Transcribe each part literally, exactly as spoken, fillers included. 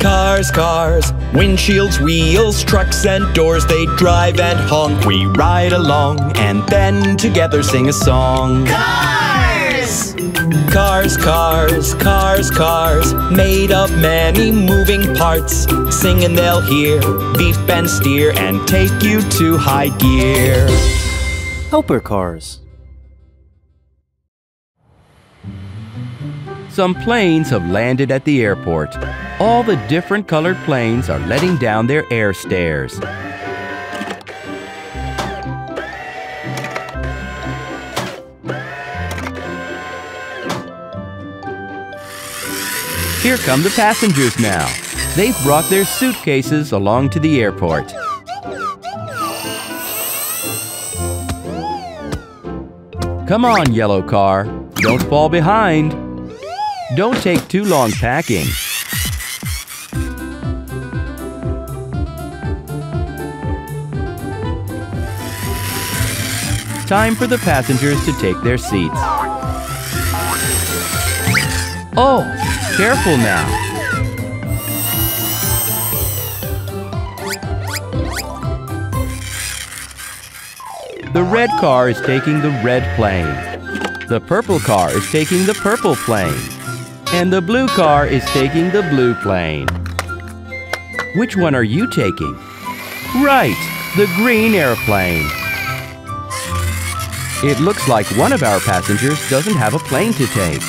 cars, cars. Windshields, wheels, trucks and doors, they drive and honk. We ride along and then together sing a song. Cars! Cars, cars, cars, cars, made of many moving parts. Sing and they'll hear, beef and steer, and take you to high gear. Helper Cars. Some planes have landed at the airport. All the different colored planes are letting down their air stairs. Here come the passengers now. They've brought their suitcases along to the airport. Come on, yellow car. Don't fall behind. Don't take too long packing. Time for the passengers to take their seats. Oh, careful now. The red car is taking the red plane. The purple car is taking the purple plane. And the blue car is taking the blue plane. Which one are you taking? Right, the green airplane. It looks like one of our passengers doesn't have a plane to take.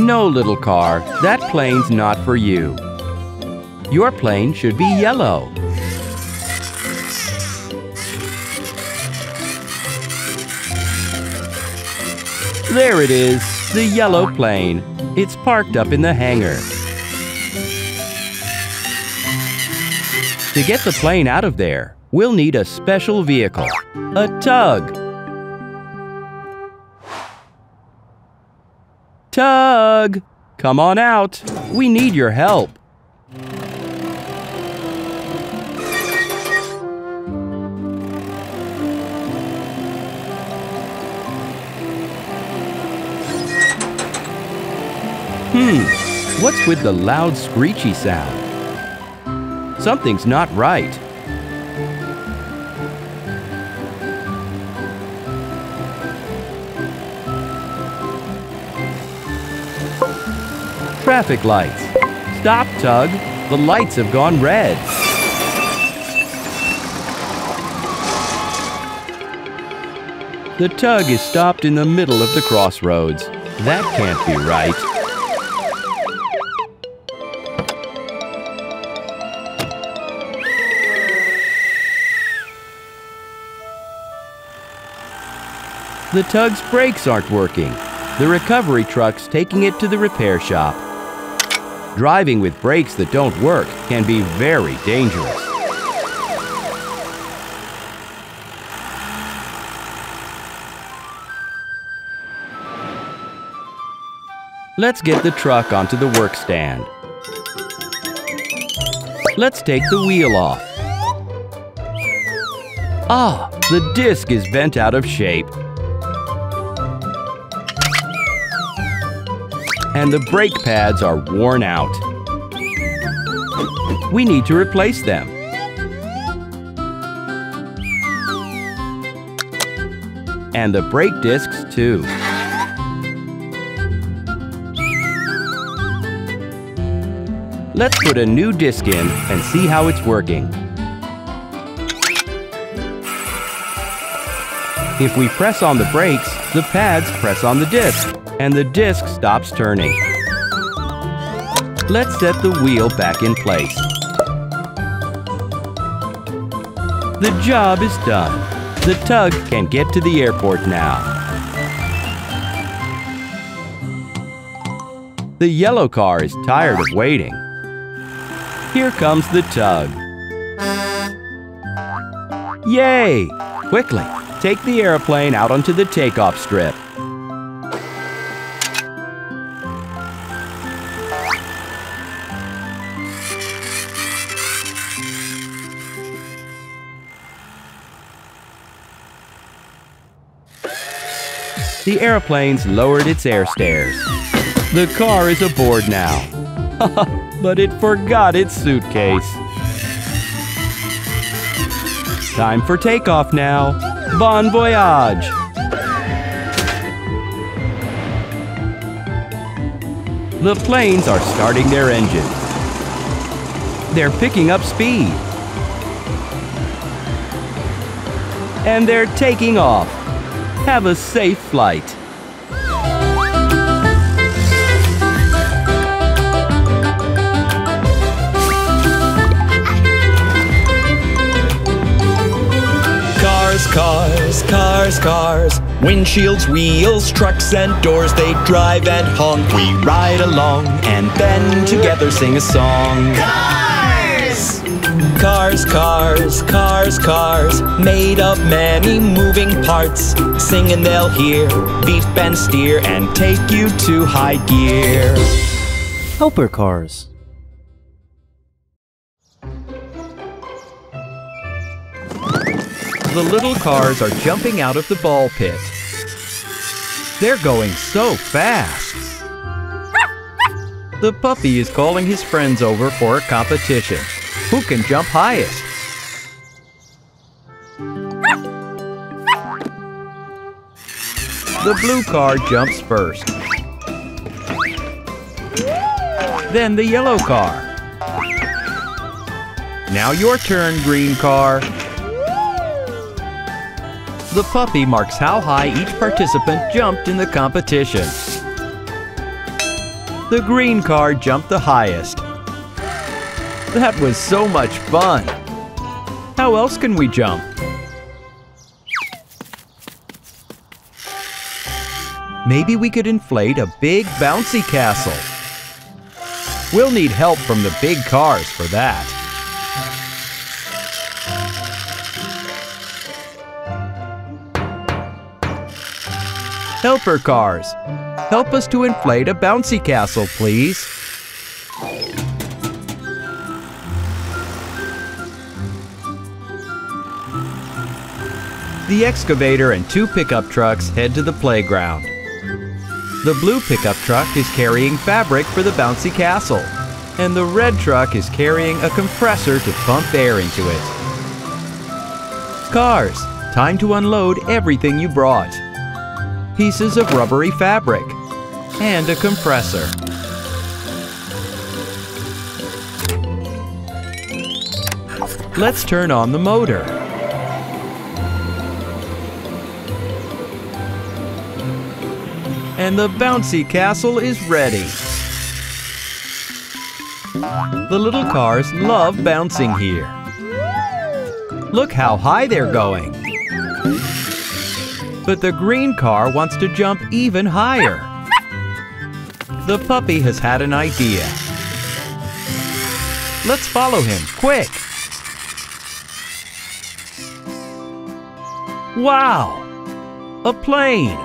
No, little car, that plane's not for you. Your plane should be yellow. There it is, the yellow plane. It's parked up in the hangar. To get the plane out of there, we'll need a special vehicle, a tug. Tug, come on out. We need your help. Hmm, what's with the loud screechy sound? Something's not right. Traffic lights. Stop, Tug. The lights have gone red. The tug is stopped in the middle of the crossroads. That can't be right. The tug's brakes aren't working. The recovery truck's taking it to the repair shop. Driving with brakes that don't work can be very dangerous. Let's get the truck onto the work stand. Let's take the wheel off. Ah, the disc is bent out of shape. And the brake pads are worn out. We need to replace them. And the brake discs too. Let's put a new disc in and see how it's working. If we press on the brakes, the pads press on the disc, and the disc stops turning. Let's set the wheel back in place. The job is done. The tug can get to the airport now. The yellow car is tired of waiting. Here comes the tug. Yay! Quickly, take the airplane out onto the takeoff strip. The airplane's lowered its air stairs. The car is aboard now. But it forgot its suitcase. Time for takeoff now. Bon voyage! The planes are starting their engines. They're picking up speed. And they're taking off. Have a safe flight. Cars, cars, cars, cars. Windshields, wheels, trucks and doors. They drive and honk. We ride along and then together sing a song. Cars! Cars, cars, cars, cars. Made of many moving parts. Sing and they'll hear, beep and steer, and take you to high gear. Helper Cars. The little cars are jumping out of the ball pit. They're going so fast. The puppy is calling his friends over for a competition. Who can jump highest? The blue car jumps first. Then the yellow car. Now your turn, green car. The puppy marks how high each participant jumped in the competition. The green car jumped the highest. That was so much fun! How else can we jump? Maybe we could inflate a big bouncy castle. We'll need help from the big cars for that. Helper Cars, help us to inflate a bouncy castle, please. The excavator and two pickup trucks head to the playground. The blue pickup truck is carrying fabric for the bouncy castle, and the red truck is carrying a compressor to pump air into it. Cars, time to unload everything you brought. Pieces of rubbery fabric, and a compressor. Let's turn on the motor. And the bouncy castle is ready. The little cars love bouncing here. Look how high they're going. But the green car wants to jump even higher. The puppy has had an idea. Let's follow him, quick! Wow! A plane!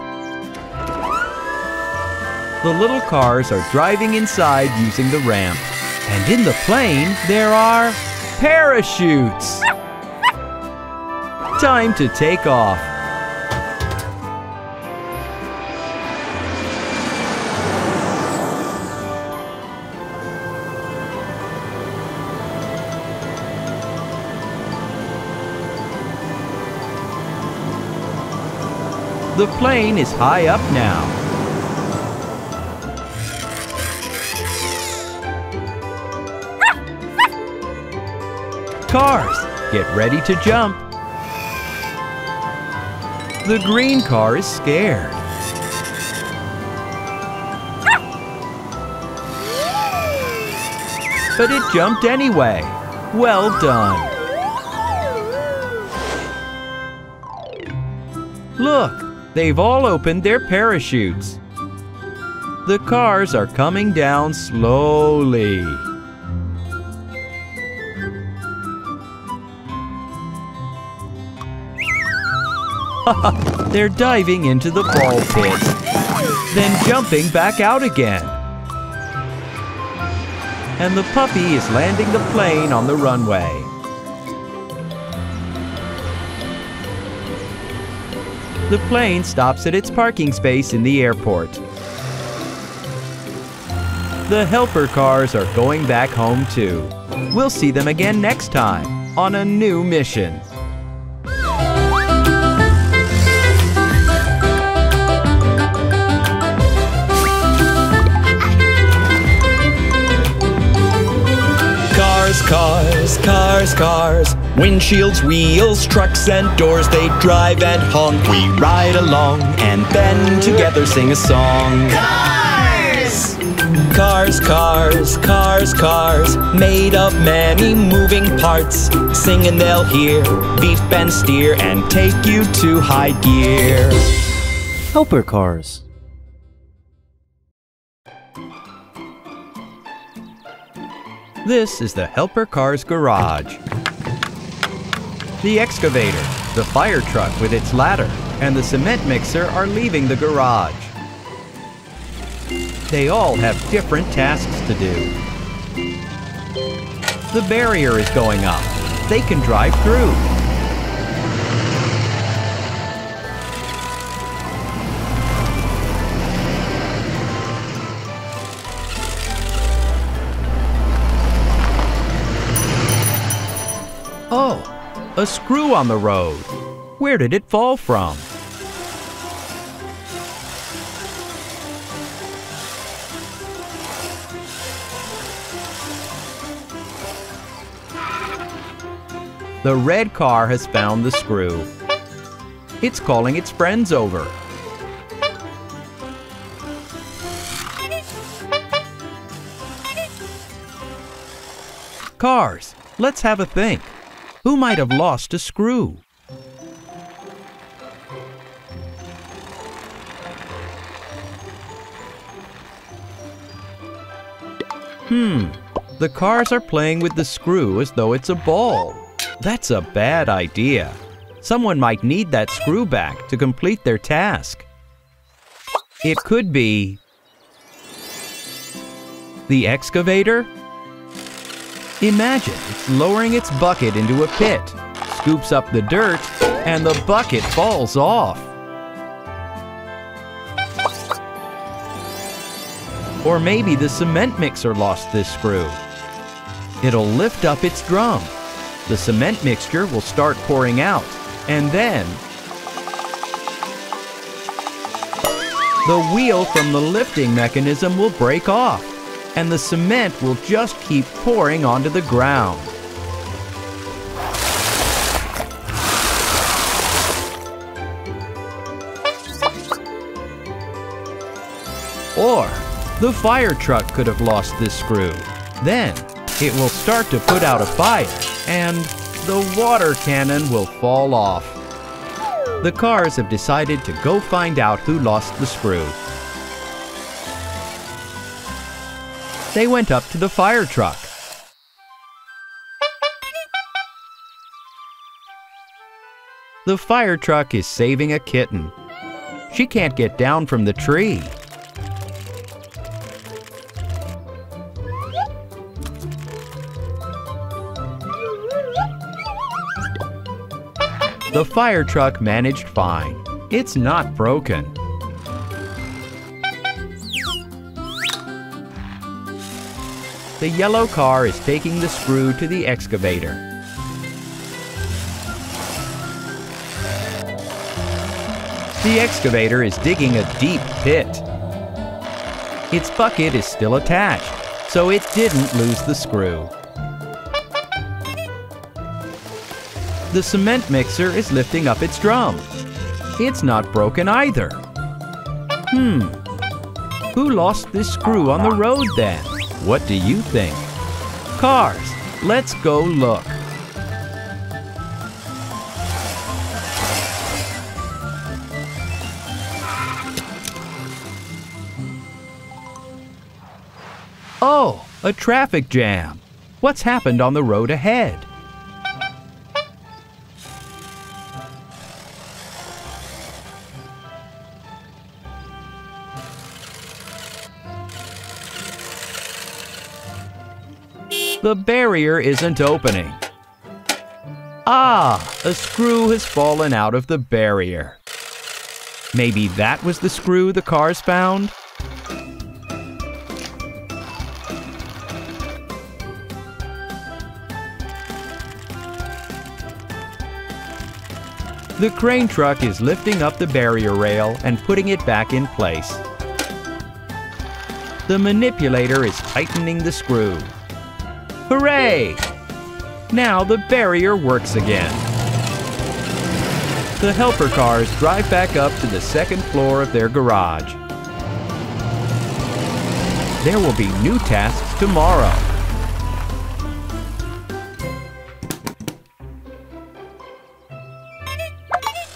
The little cars are driving inside using the ramp. And in the plane, there are parachutes! Time to take off. The plane is high up now. Cars, get ready to jump. The green car is scared. But it jumped anyway. Well done. Look. They've all opened their parachutes. The cars are coming down slowly. They're diving into the ball pit, then jumping back out again. And the puppy is landing the plane on the runway. the plane stops at its parking space in the airport. The helper cars are going back home too. We'll see them again next time on a new mission. Cars, cars, cars, cars. Windshields, wheels, trucks and doors. They drive and honk. We ride along and then together sing a song. Cars! Cars, cars, cars, cars. Made of many moving parts. Sing and they'll hear, beep and steer, and take you to high gear. Helper Cars. This is the Helper Cars garage. The excavator, the fire truck with its ladder, and the cement mixer are leaving the garage. They all have different tasks to do. The barrier is going up. They can drive through. Oh! A screw on the road. Where did it fall from? The red car has found the screw. It's calling its friends over. Cars, let's have a think. Who might have lost a screw? Hmm, the cars are playing with the screw as though it's a ball. That's a bad idea. Someone might need that screw back to complete their task. It could be the excavator. Imagine it's lowering its bucket into a pit, scoops up the dirt, and the bucket falls off. Or maybe the cement mixer lost this screw. It'll lift up its drum. The cement mixture will start pouring out, and then the wheel from the lifting mechanism will break off, and the cement will just keep pouring onto the ground. Or the fire truck could have lost this screw. Then it will start to put out a fire and the water cannon will fall off. The cars have decided to go find out who lost the screw. They went up to the fire truck. The fire truck is saving a kitten. She can't get down from the tree. The fire truck managed fine. It's not broken. The yellow car is taking the screw to the excavator. The excavator is digging a deep pit. Its bucket is still attached, so it didn't lose the screw. The cement mixer is lifting up its drum. It's not broken either. Hmm. Who lost this screw on the road then? What do you think? Cars, let's go look. Oh, a traffic jam. What's happened on the road ahead? The barrier isn't opening. Ah, a screw has fallen out of the barrier. Maybe that was the screw the cars found? The crane truck is lifting up the barrier rail and putting it back in place. The manipulator is tightening the screw. Hooray! Now the barrier works again. The helper cars drive back up to the second floor of their garage. There will be new tasks tomorrow.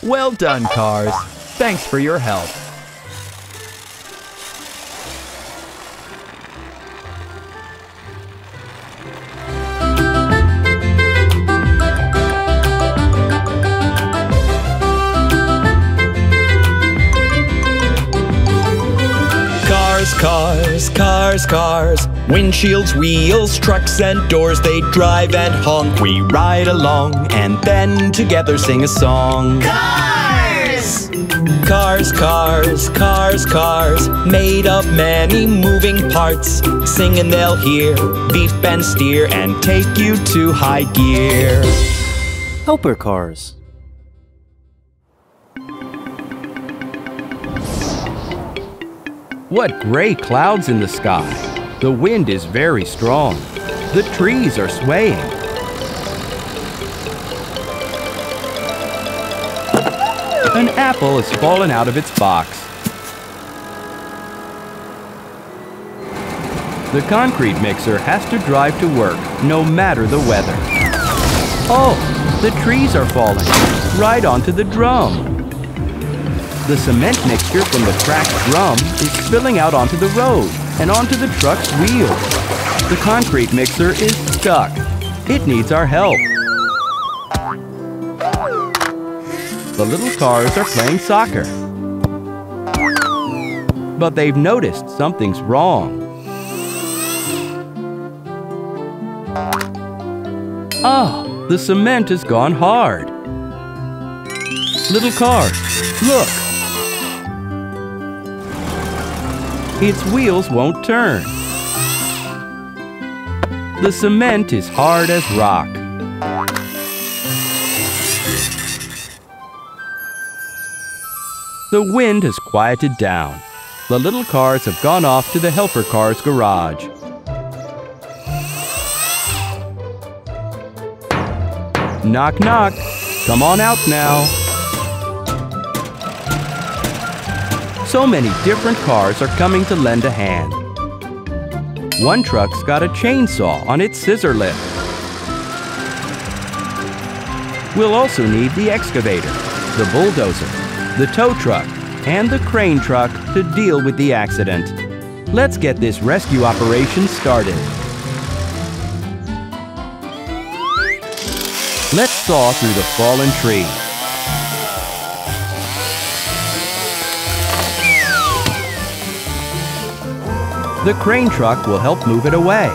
Well done, cars. Thanks for your help. Cars, cars, cars, cars. Windshields, wheels, trucks and doors. They drive and honk, we ride along, and then together sing a song. Cars! Cars, cars, cars, cars. Made of many moving parts. Sing and they'll hear, beef and steer, and take you to high gear. Helper Cars. What gray clouds in the sky. The wind is very strong. The trees are swaying. An apple has fallen out of its box. The concrete mixer has to drive to work, no matter the weather. Oh, the trees are falling right onto the drum. The cement mixture from the cracked drum is spilling out onto the road and onto the truck's wheels. The concrete mixer is stuck. It needs our help. The little cars are playing soccer. But they've noticed something's wrong. Oh, the cement has gone hard. Little cars, look. Its wheels won't turn. The cement is hard as rock. The wind has quieted down. The little cars have gone off to the helper car's garage. Knock, knock. Come on out now. So many different cars are coming to lend a hand. One truck's got a chainsaw on its scissor lift. We'll also need the excavator, the bulldozer, the tow truck, and the crane truck to deal with the accident. Let's get this rescue operation started. Let's saw through the fallen tree. The crane truck will help move it away.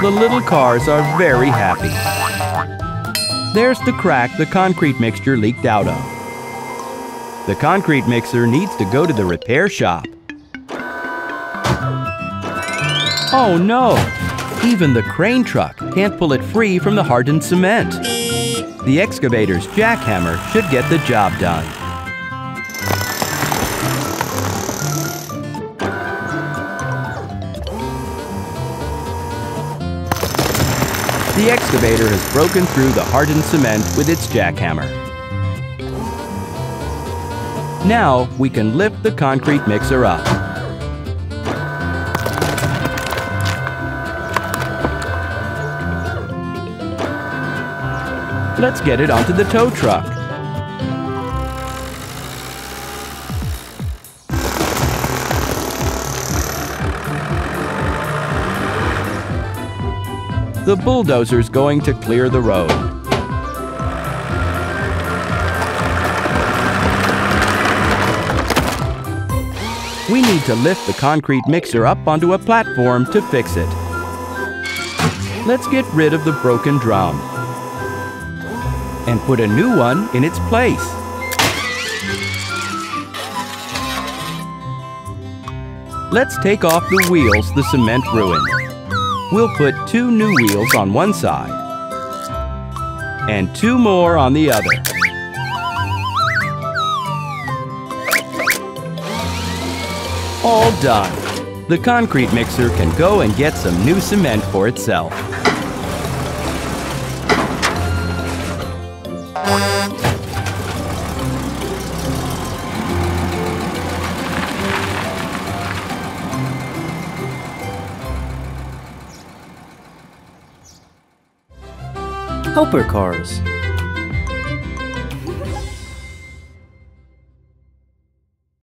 The little cars are very happy. There's the crack the concrete mixture leaked out of. The concrete mixer needs to go to the repair shop. Oh no! Even the crane truck can't pull it free from the hardened cement. The excavator's jackhammer should get the job done. The excavator has broken through the hardened cement with its jackhammer. Now we can lift the concrete mixer up. Let's get it onto the tow truck. The bulldozer's going to clear the road. We need to lift the concrete mixer up onto a platform to fix it. Let's get rid of the broken drum. and put a new one in its place. Let's take off the wheels the cement ruined. We'll put two new wheels on one side and two more on the other. All done. The concrete mixer can go and get some new cement for itself. Helper Cars.